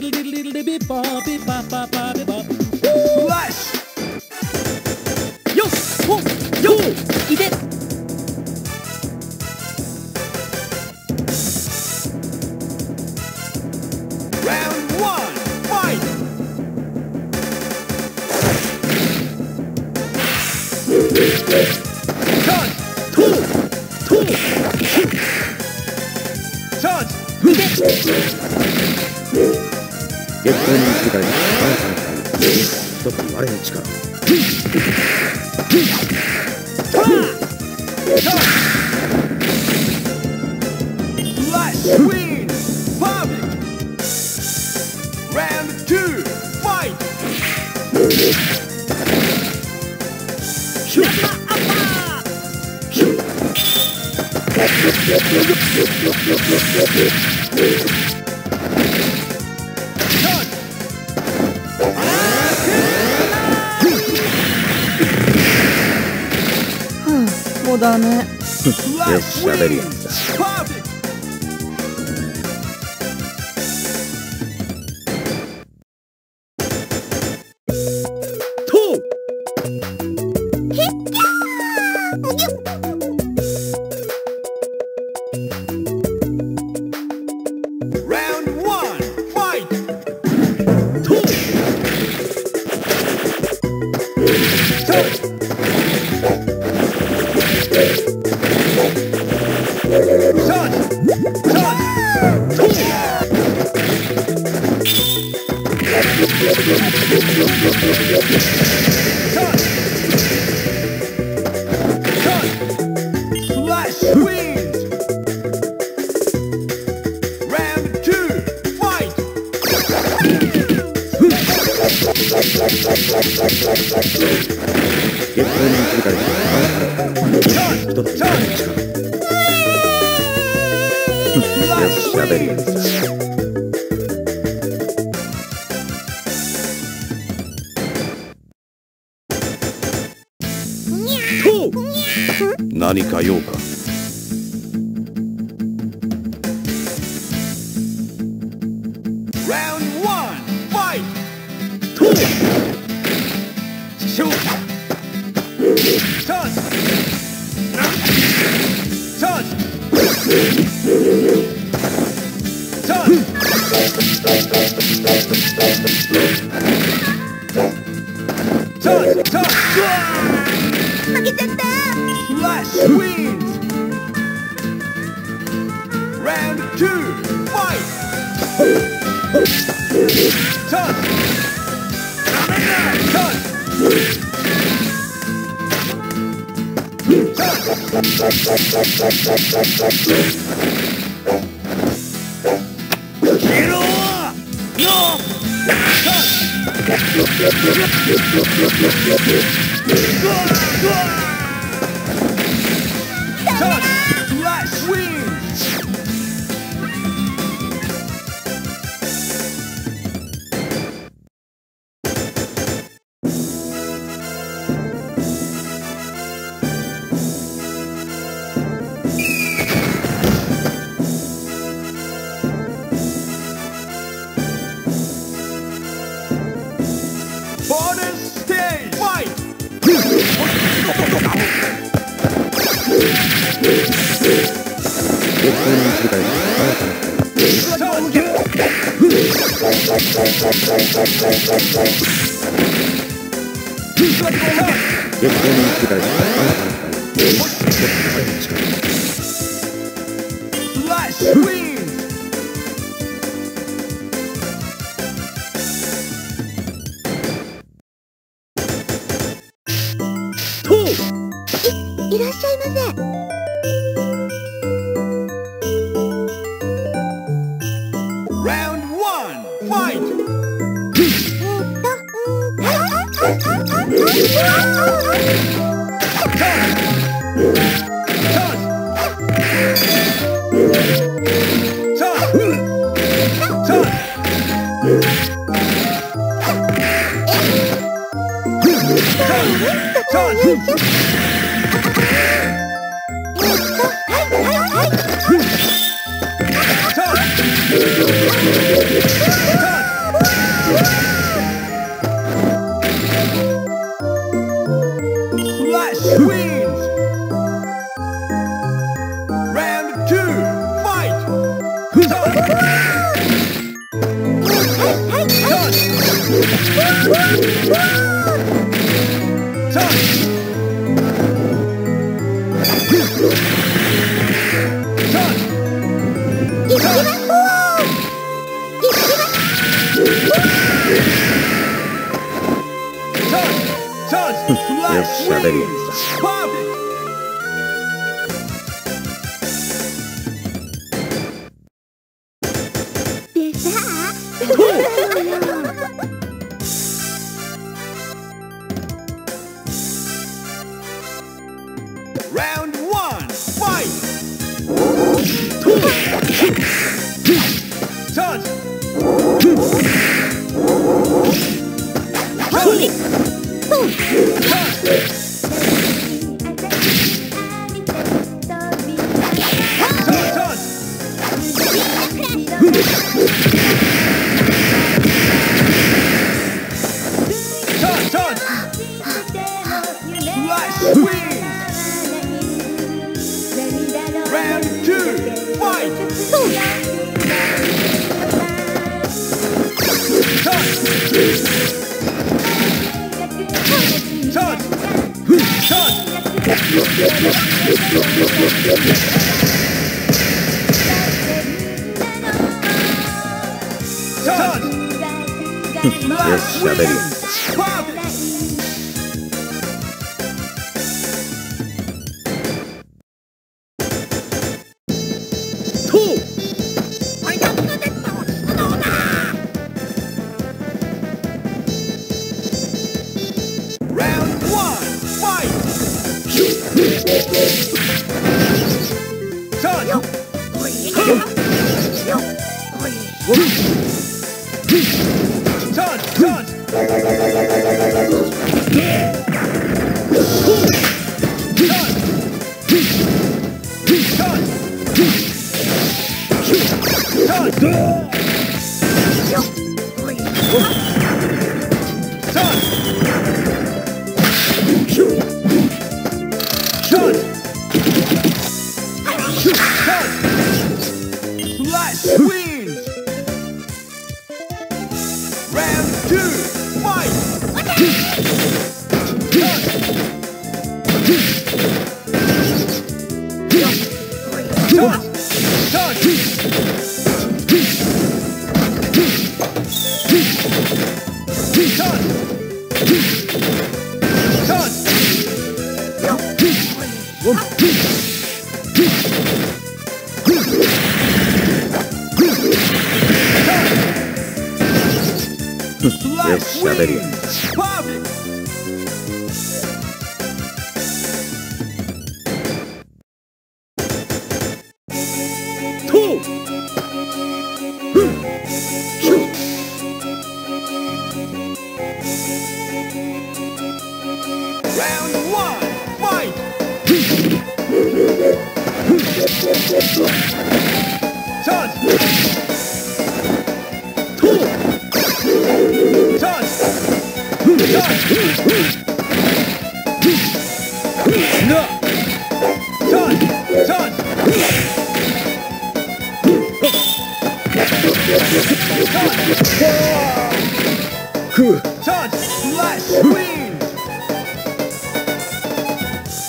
diddle diddle diddle diddle bop bop bop bop bop bop. Slash. Yo, whoa, yo, eat it. Round 1, fight. Charge, two. Charge, Queen, Round 2, fight! More than it. Yes, Slash. Round 1, fight! 2! Slash wins! Round 2, fight! Slash wins! Round 1, fight! 2! Shoot! Charge! Charge! Charge! Charge! Charge! Slash wins! Round 2, fight! Touch! Touch! Touch! Slash wins! Bonus stage! Fight! Slash wins! Round 1, fight! Touch! Slash wins! Round 2, fight! Slash wins! Perfect! Round 1, fight! Slash wins! Round 2, fight! Touch! Slash wins! Round 2, fight! Slash wins! Perfect! Round 1, fight! Slash wins!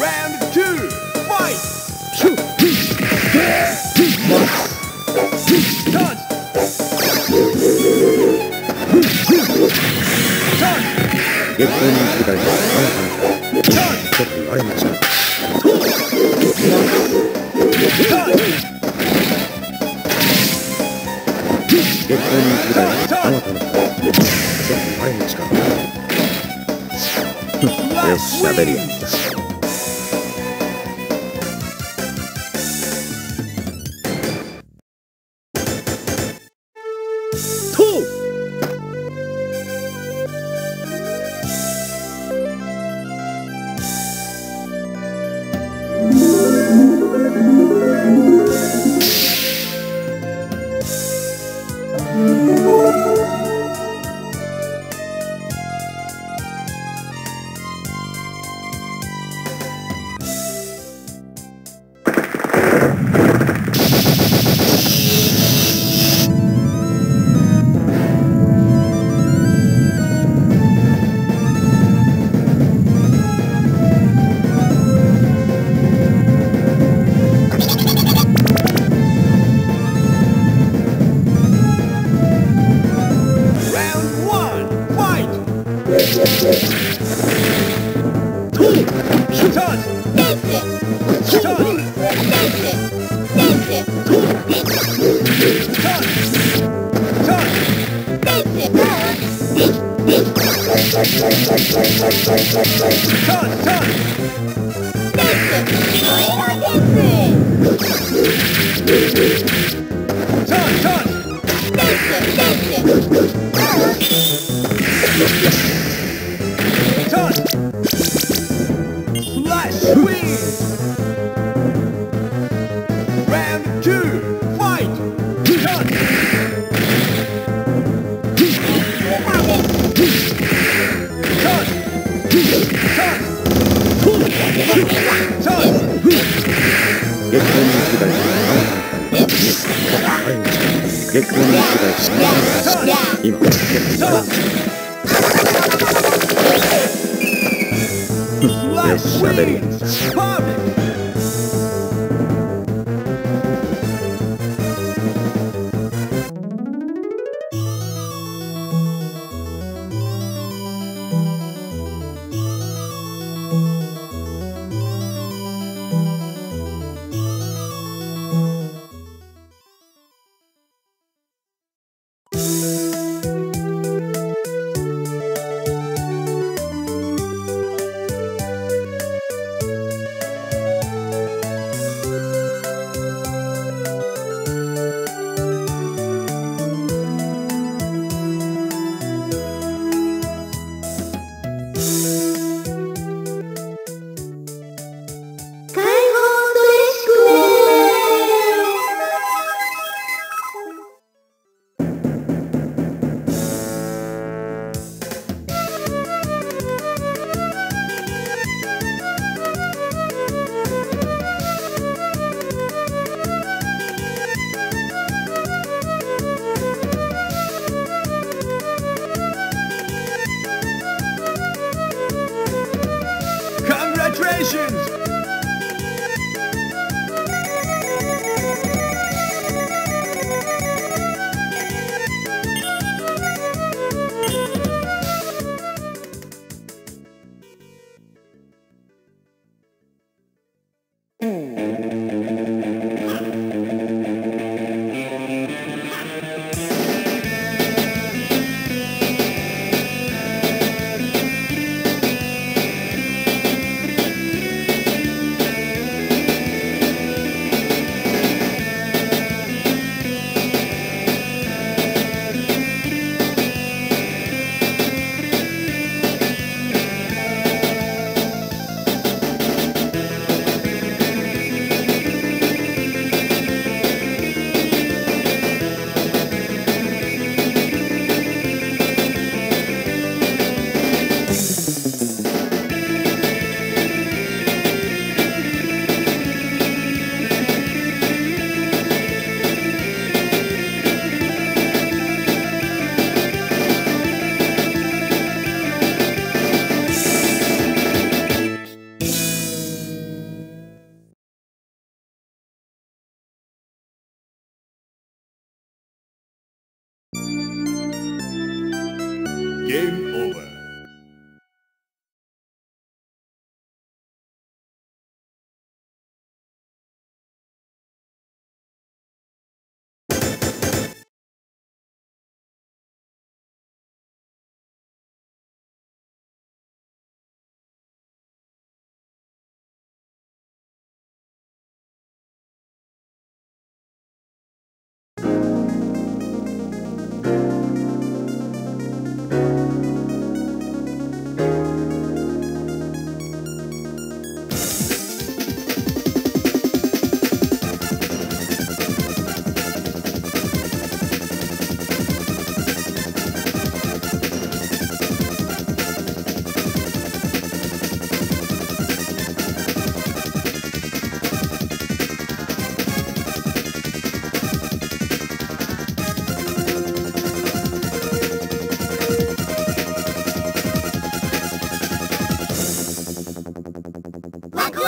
Round 2, fight! Shoot on! Dance it! Shoot on! Dance it! Dance it! Shoot on! Shoot on! Dance it! Shoot on! Slash wins! Round 2, fight! Done! Done! Slash wins! Congratulations! Game over.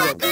Look!